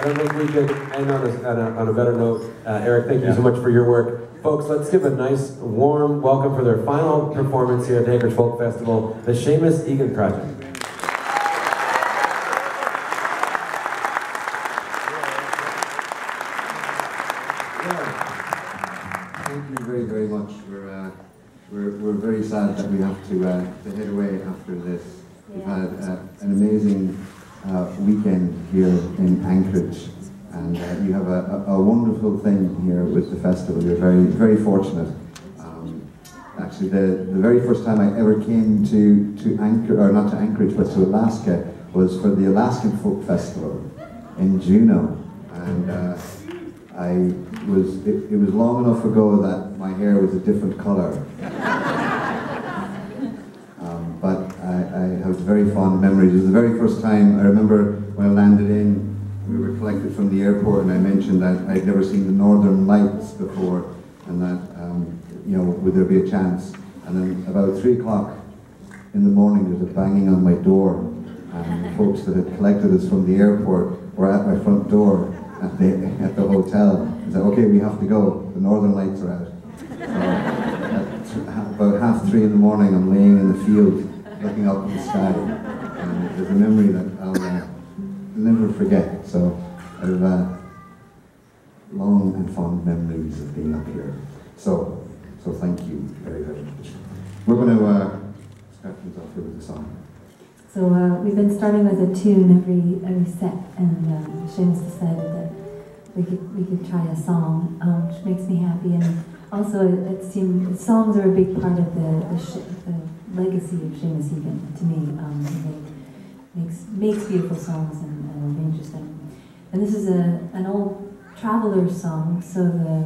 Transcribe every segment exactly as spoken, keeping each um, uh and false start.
I don't think we could end on a, on a, on a better note. Uh, Eric, thank you yeah. so much for your work. Folks, let's give a nice, warm welcome for their final performance here at the Anchorage Folk Festival, the Seamus Egan Project. Sad that we have to, uh, to head away after this. Yeah. We've had uh, an amazing uh, weekend here in Anchorage, and uh, you have a, a, a wonderful thing here with the festival. You're very, very fortunate. Um, actually, the, the very first time I ever came to, to Anchorage, or not to Anchorage, but to Alaska, was for the Alaskan Folk Festival in Juneau, and uh, I was, it, it was long enough ago that my hair was a different color. But I, I have very fond memories. It was the very first time I remember when I landed in, we were collected from the airport, and I mentioned that I'd never seen the Northern Lights before, and that, um, you know, would there be a chance? And then about three o'clock in the morning, there was a banging on my door, and the folks that had collected us from the airport were at my front door at the, at the hotel, and said, okay, we have to go, the Northern Lights are out. So, about half three in the morning, I'm laying in the field, looking up at the sky, and there's a memory that I'll uh, never forget. So I have uh, long and fond memories of being up here. So, so thank you very, very much. We're going to uh, start things off here with a song. So uh, we've been starting with a tune every every set, and uh, Seamus decided that we could we could try a song, um, which makes me happy. And also, it seemed songs are a big part of the the, sh the legacy of Seamus Egan to me. Um, he makes makes beautiful songs and uh, arranges them. And this is a an old traveler song. So the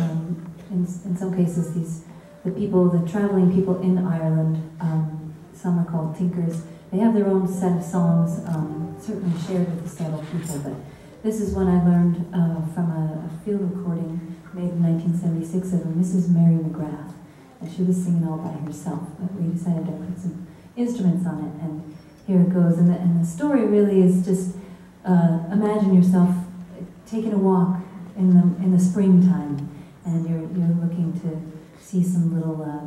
um, in in some cases these the people the traveling people in Ireland, um, some are called tinkers. They have their own set of songs, um, certainly shared with the settled people. But this is one I learned uh, from a, a field recording made in nineteen seventy-six of a Missus Mary McGrath, and she was singing all by herself, but we decided to put some instruments on it, and here it goes. And the, and the story really is just, uh, imagine yourself taking a walk in the, in the springtime, and you're, you're looking to see some little uh,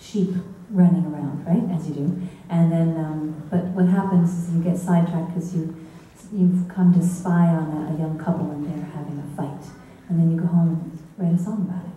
sheep running around, right, as you do, and then, um, but what happens is you get sidetracked because you, you've come to spy on a, a young couple, and they're having a fight, and then you go home, write a song about it.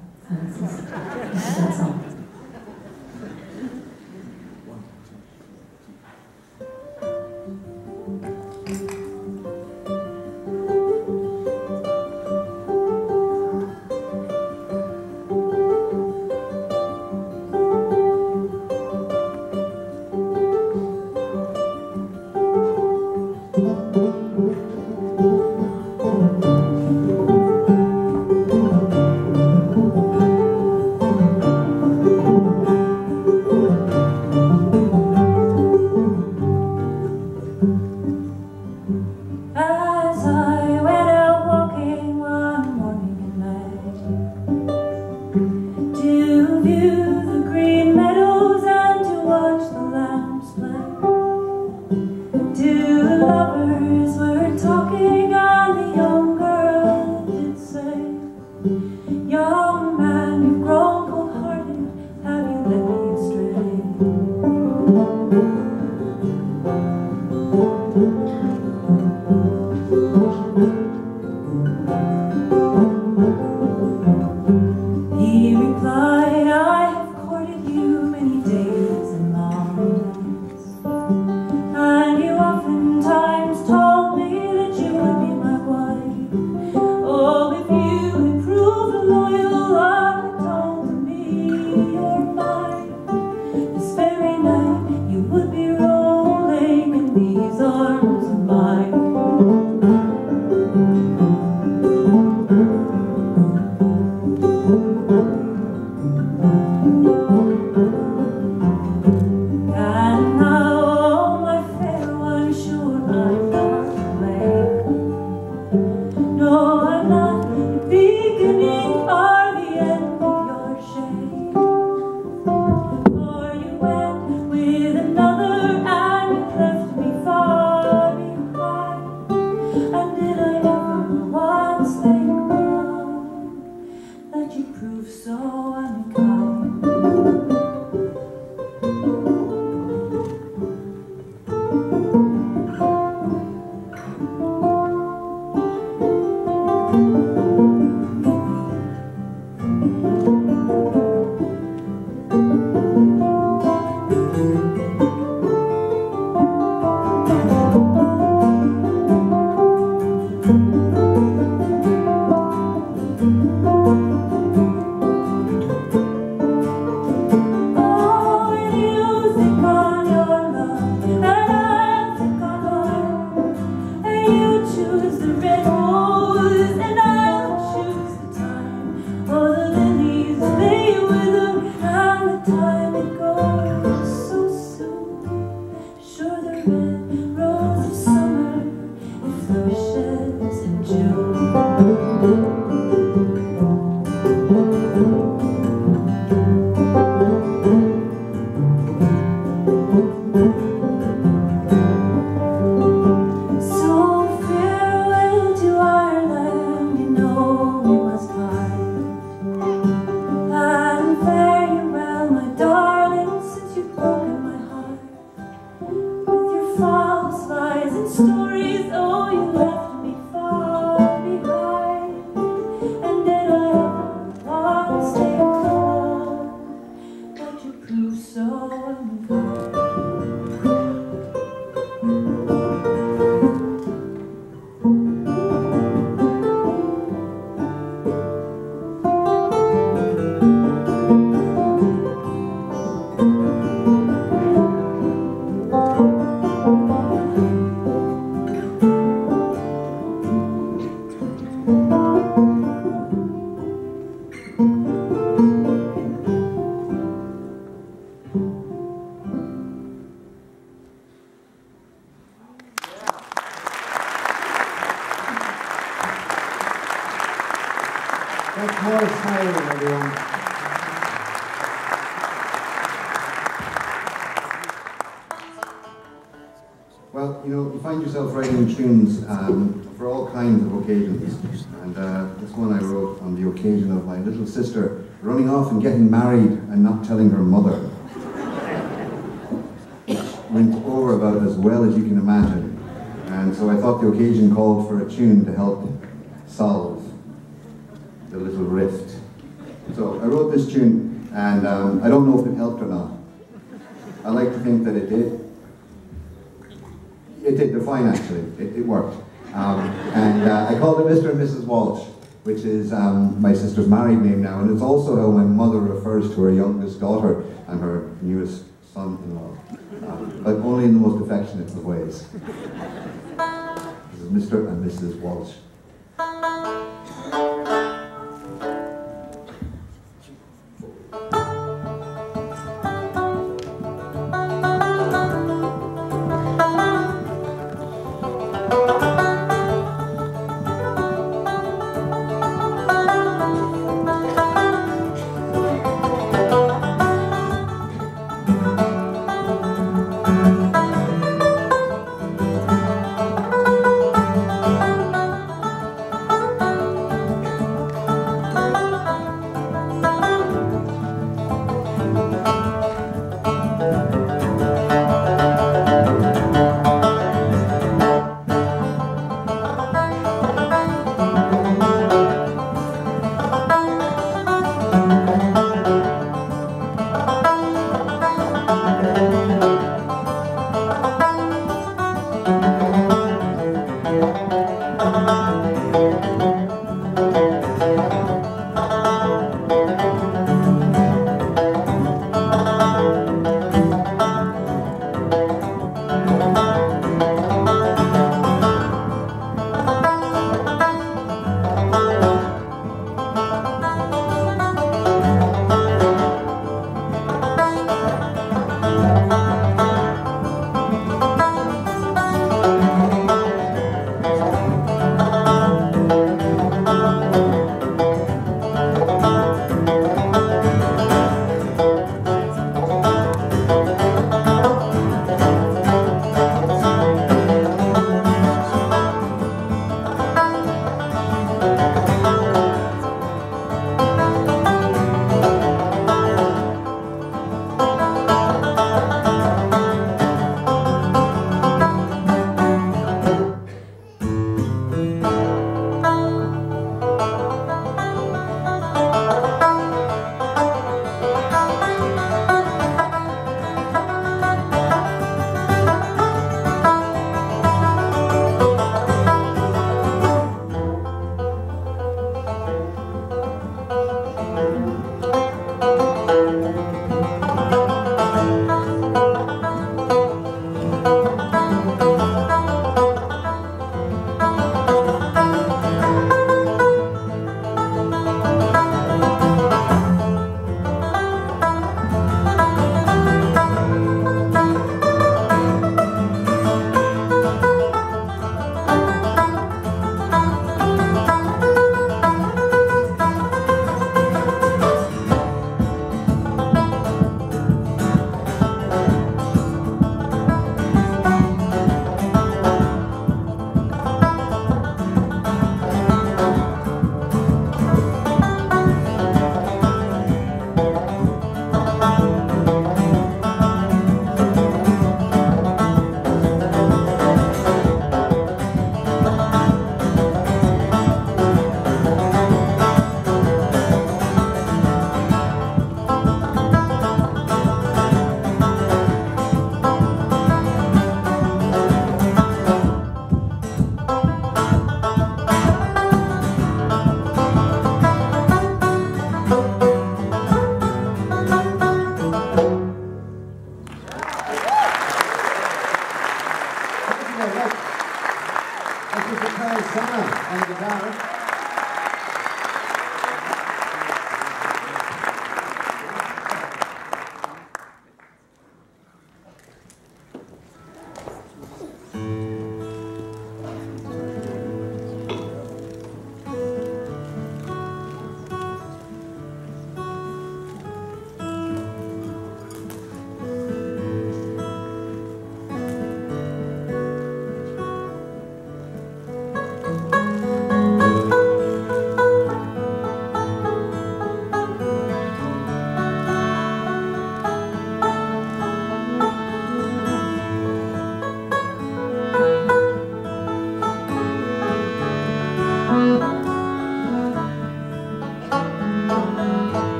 So this is, this is that song. These arms Tunes um, for all kinds of occasions, and uh, this one I wrote on the occasion of my little sister running off and getting married and not telling her mother. Went over about as well as you can imagine, and so I thought the occasion called for a tune to help solve the little rift. So I wrote this tune, and um, I don't know if it helped or not. I like to think that it did. It did define, actually. It, it worked. Um, and uh, I called it Mister and Missus Walsh, which is um, my sister's married name now, and it's also how my mother refers to her youngest daughter and her newest son-in-law, um, but only in the most affectionate of ways. This is Mister and Missus Walsh. very much. Thank you for Carl Shannon on the guitar. Thank you.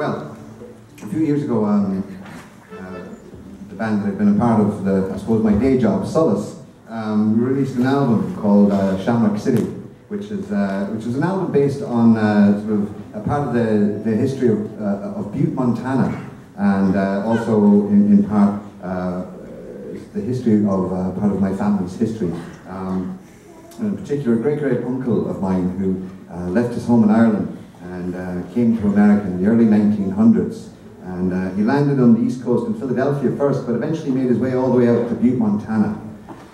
Well, a few years ago, um, uh, the band that I've been a part of, the, I suppose my day job, Solace, um, released an album called uh, Shamrock City, which is uh, which was an album based on uh, sort of a part of the, the history of, uh, of Butte, Montana, and uh, also in, in part uh, the history of uh, part of my family's history. Um, in particular, a great-great-uncle of mine who uh, left his home in Ireland and uh, came to America in the early nineteen hundreds. And uh, he landed on the East Coast in Philadelphia first, but eventually made his way all the way out to Butte, Montana,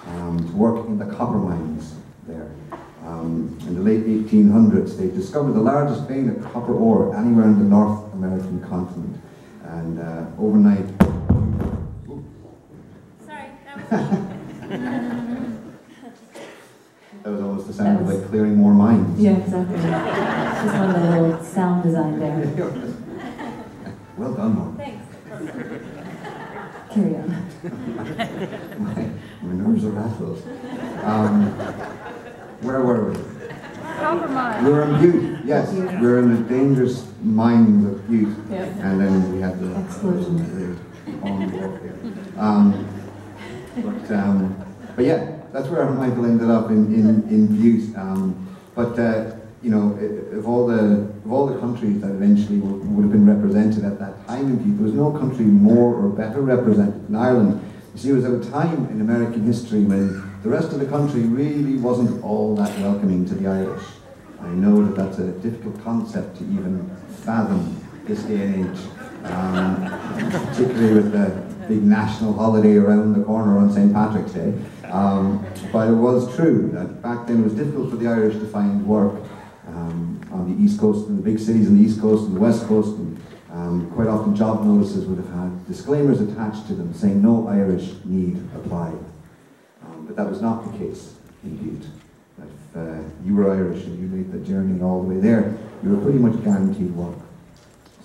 um, to work in the copper mines there. Um, in the late eighteen hundreds, they discovered the largest vein of copper ore anywhere in the North American continent. And uh, overnight... Ooh. Sorry, that was... That was almost the sound was, of like clearing more mines. Yeah, exactly. Just one of the little sound design there. Well done, Mom. Thanks. Carry on. my, my nerves are rattled. Um, where were we? Copper mine. We were in Butte, yes. Butte. We were in the dangerous mines of Butte. Yep. And then we had the explosion. The, um, but, um, but yeah. That's where Michael ended up in in in Butte. Um, but uh, you know, of all the of all the countries that eventually would, would have been represented at that time in Butte, there was no country more or better represented than Ireland. You see, it was at a time in American history when the rest of the country really wasn't all that welcoming to the Irish. I know that that's a difficult concept to even fathom this day and age, um, particularly with the big national holiday around the corner on Saint Patrick's Day. Um, but it was true that back then it was difficult for the Irish to find work um, on the East Coast, in the big cities on the East Coast and the West Coast, and um, quite often job notices would have had disclaimers attached to them saying no Irish need apply. Um, but that was not the case in Butte. If uh, you were Irish and you made the journey all the way there, you were pretty much guaranteed work.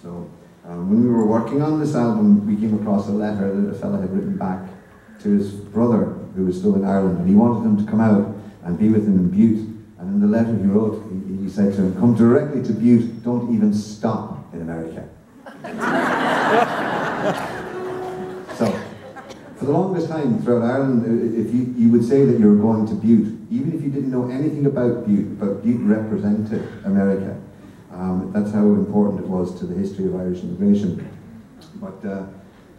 So um, when we were working on this album, we came across a letter that a fella had written back to his brother, who was still in Ireland, and he wanted him to come out and be with him in Butte. And in the letter he wrote, he, he said to him, "Come directly to Butte, don't even stop in America." So, for the longest time throughout Ireland, if you, you would say that you were going to Butte, even if you didn't know anything about Butte, but Butte represented America. Um, that's how important it was to the history of Irish immigration. But, uh,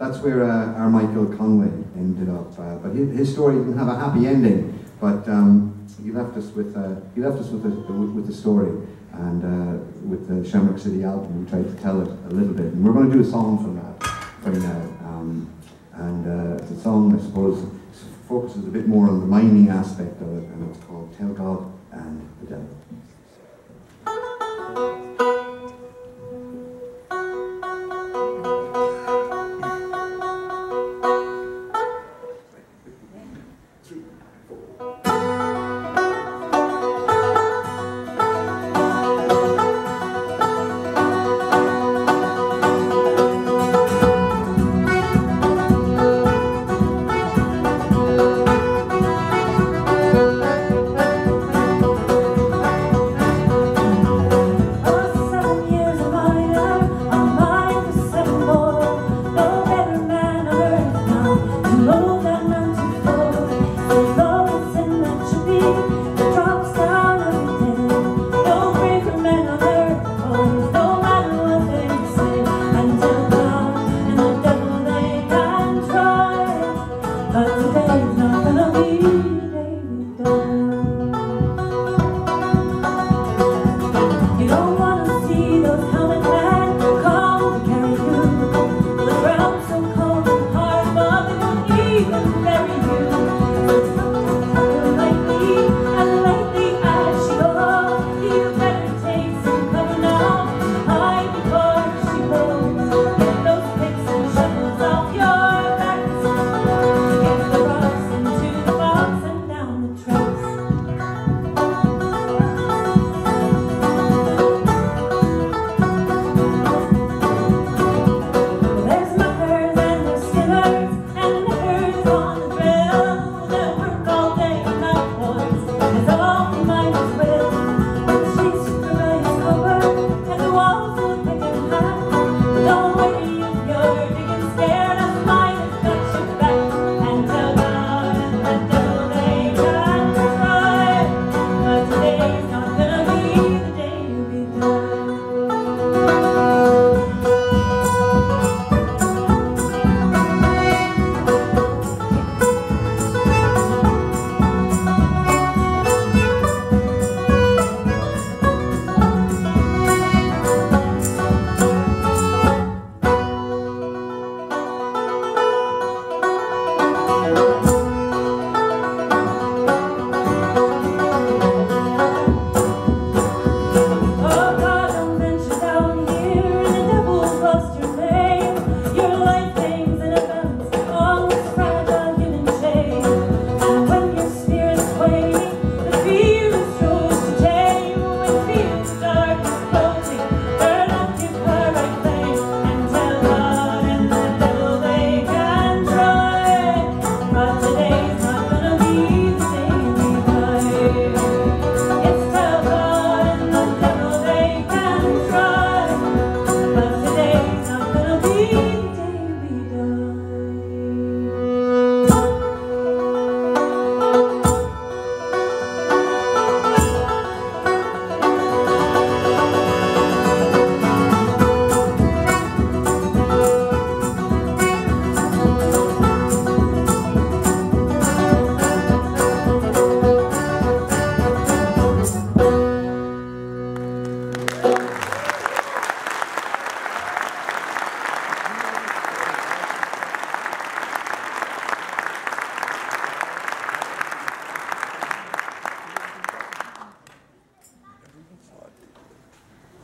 That's where uh, our Michael Conway ended up, uh, but his, his story didn't have a happy ending. But um, he left us with uh, he left us with a, with the story, and uh, with the Shamrock City album, we tried to tell it a little bit, and we're going to do a song from that right now. Um, and uh, the song, I suppose, focuses a bit more on the mining aspect of it, and it's called "Tell God and the Devil."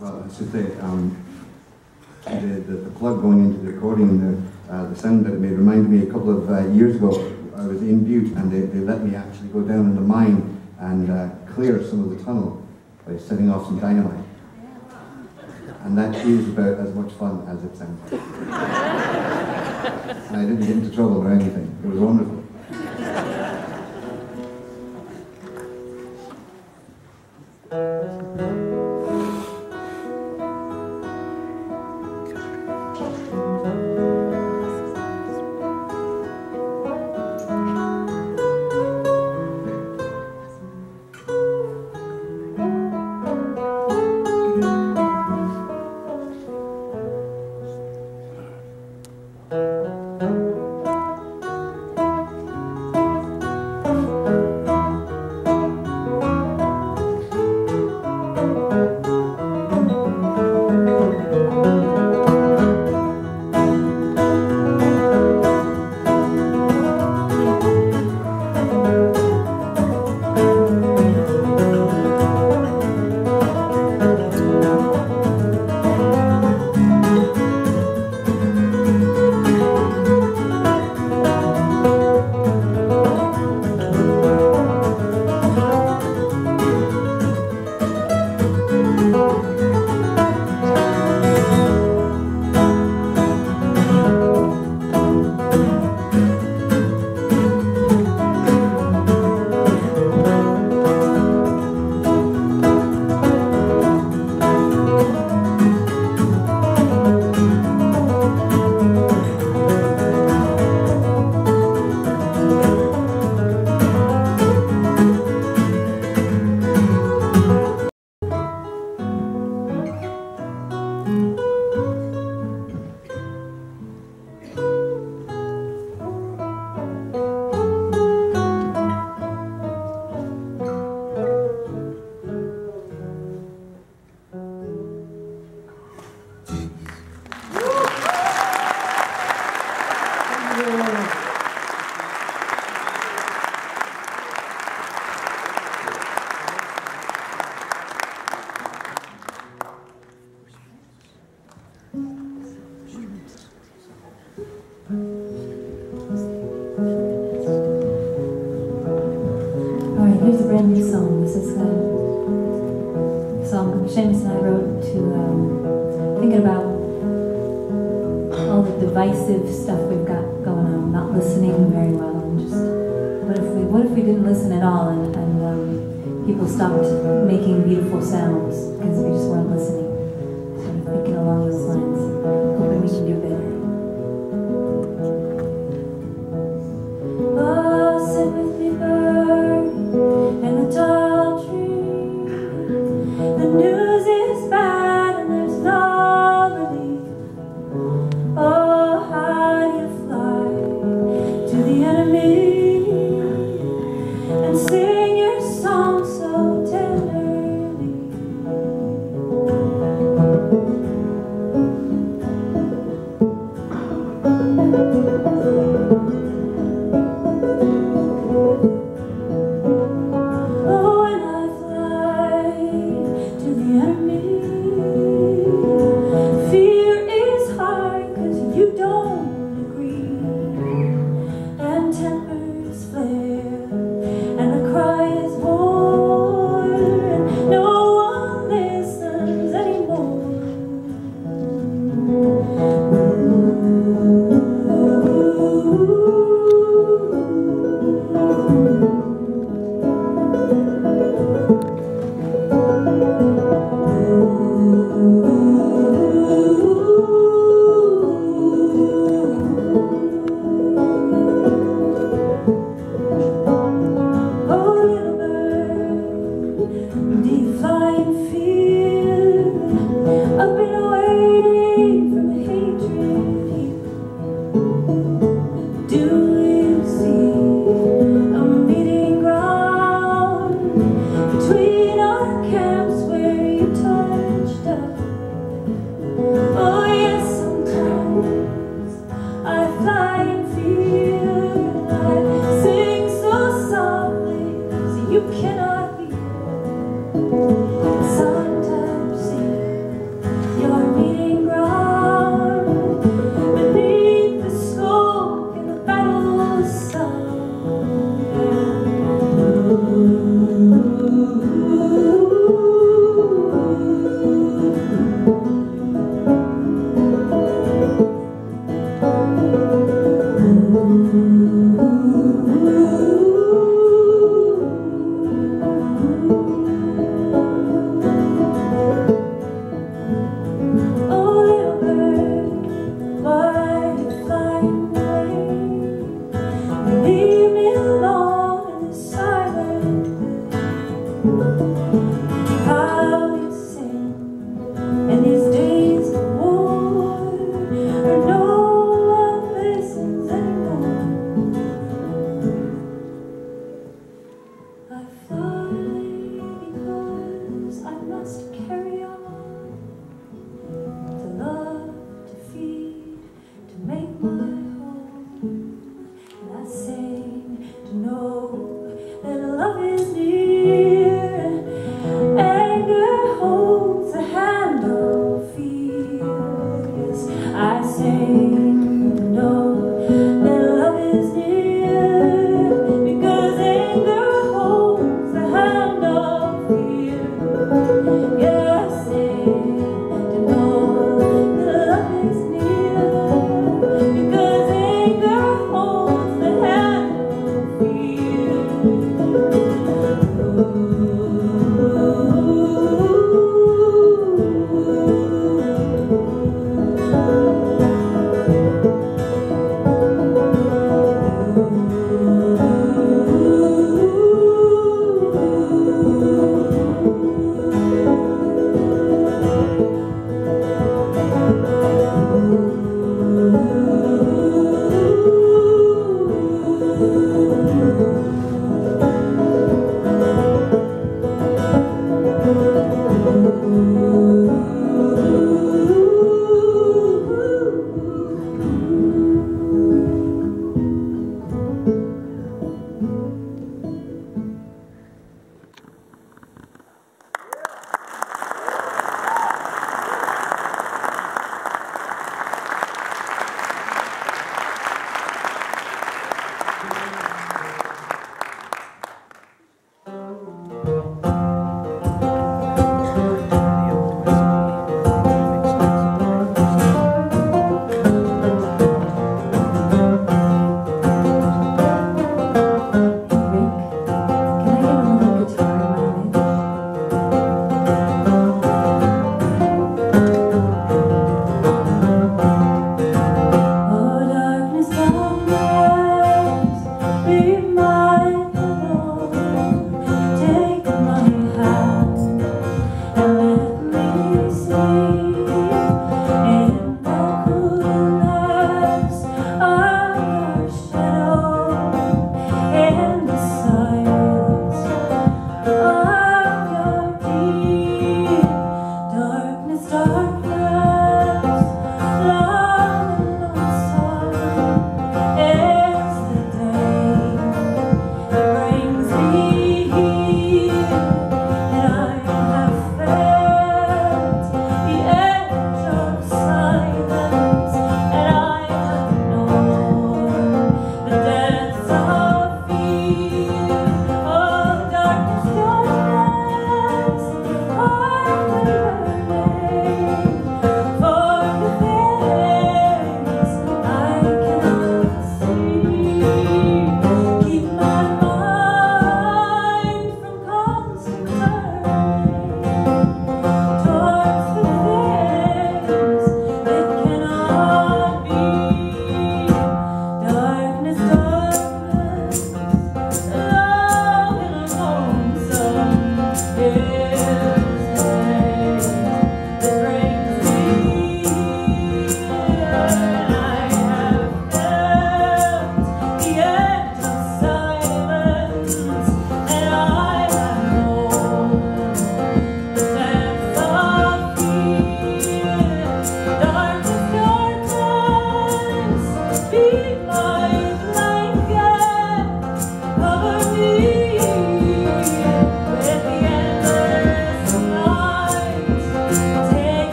Well, it's just the, um, the, the, the plug going into the recording, the, uh, the sound that made reminded me a couple of uh, years ago. I was in Butte and they, they let me actually go down in the mine and uh, clear some of the tunnel by setting off some dynamite. And that is about as much fun as it sounds. And I didn't get into trouble or anything. It was wonderful. You cannot be. Sometimes you Know that love is near.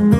And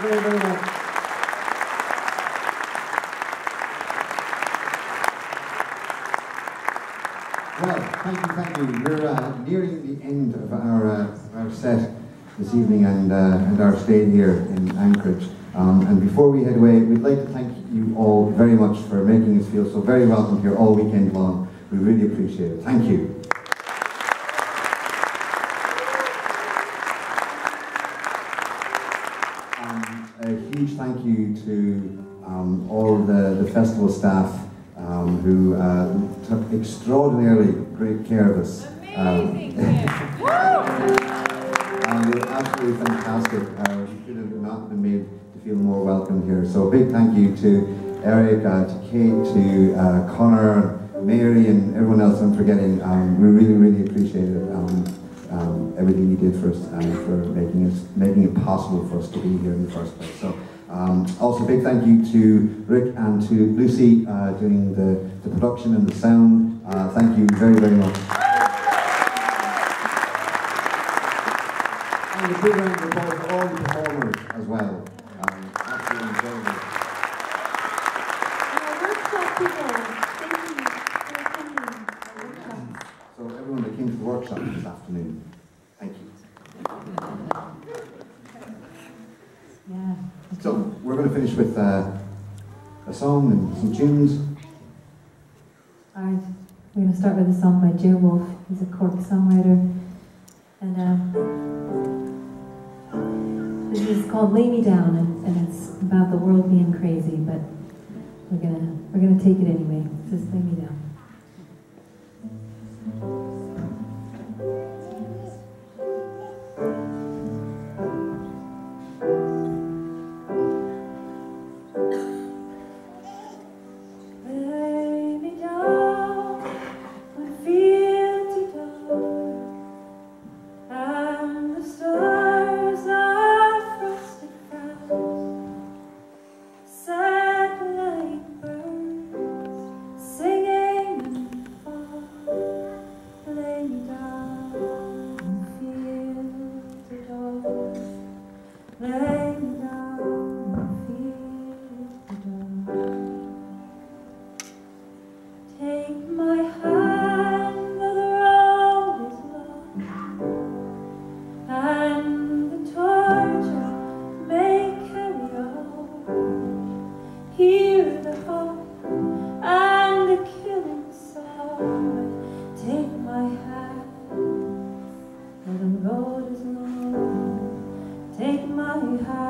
very, very much. Well, thank you, thank you. We're uh, nearing the end of our, uh, our set this evening and, uh, and our stay here in Anchorage. Um, and before we head away, we'd like to thank you all very much for making us feel so very welcome here all weekend long. We really appreciate it. Thank you. Huge thank you to um, all the, the festival staff um, who uh, took extraordinarily great care of us. Amazing! Um, um, they were absolutely fantastic. Uh, we could have not been made to feel more welcome here. So a big thank you to Eric, uh, to Kate, to uh, Connor, Mary and everyone else I'm forgetting. Um, we really, really appreciate it. Um, Um, everything you did for us and for making, us, making it possible for us to be here in the first place. So, um, also big thank you to Rick and to Lucy uh, doing the, the production and the sound. Uh, thank you very, very much. And a big round of applause for all the performers as well. Um, absolutely incredible. Our workshop people, thank you for attending our workshop. So everyone that came to the workshop this afternoon, thank you. Yeah. So we're going to finish with uh, a song and some tunes. All right, we're going to start with a song by Joe Wolf. He's a Cork songwriter, and um, this is called "Lay Me Down," and, and it's about the world being crazy, but we're gonna we're gonna take it anyway. Just lay me down. Take my hand.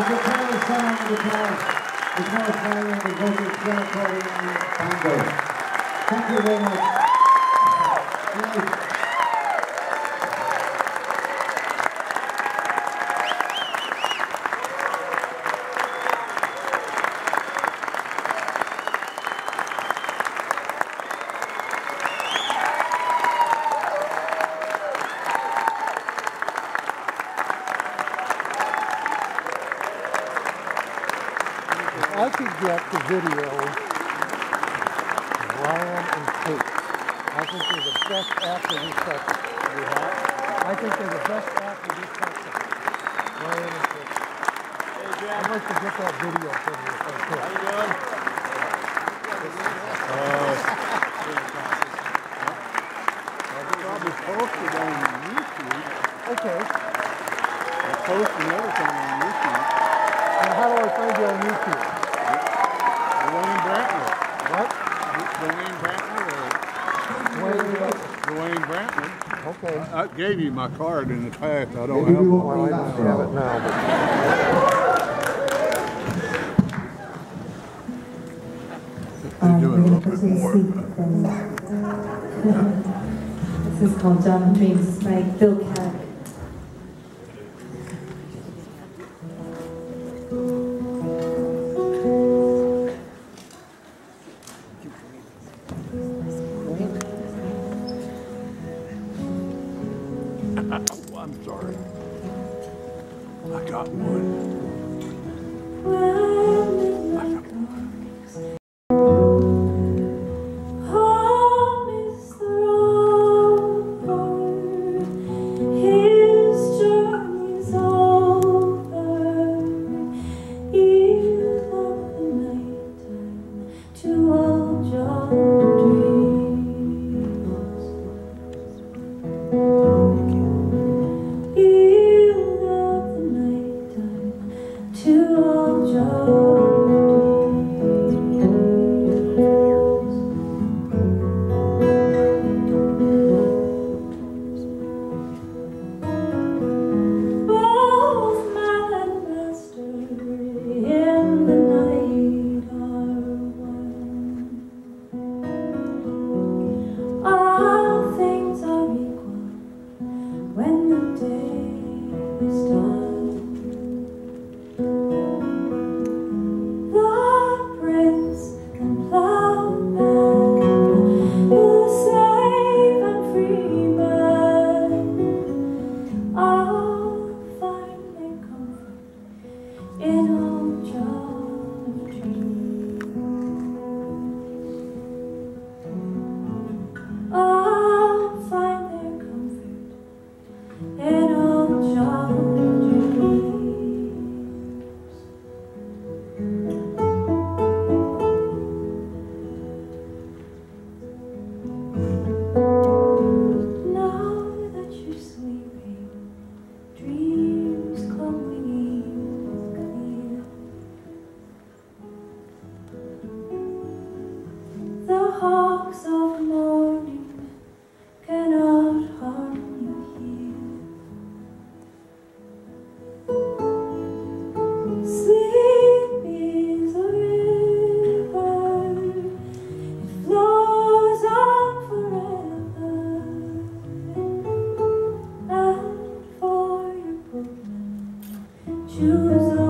The guitar song, the guitar, the guitar song, the vocal piano playing, and tango. Thank you very much. Get the video of Ryan and Kate. I think they're the best after this session we have. I think they're the best after this session. Ryan and Kate. Hey, I'd like to get that video from you. How you doing? I'll be posted on YouTube. Okay. I'll post another thing on YouTube. And how do I find you on YouTube? Dwayne Brantner. What? Dwayne Brantner or Dwayne, Dwayne Brantner. Okay. I, I gave you my card in the past. I don't Maybe have one. Well, I don't have so. it now. But um, do it a little bit more. From, this is called John Dreams by Bill Carrick. Choose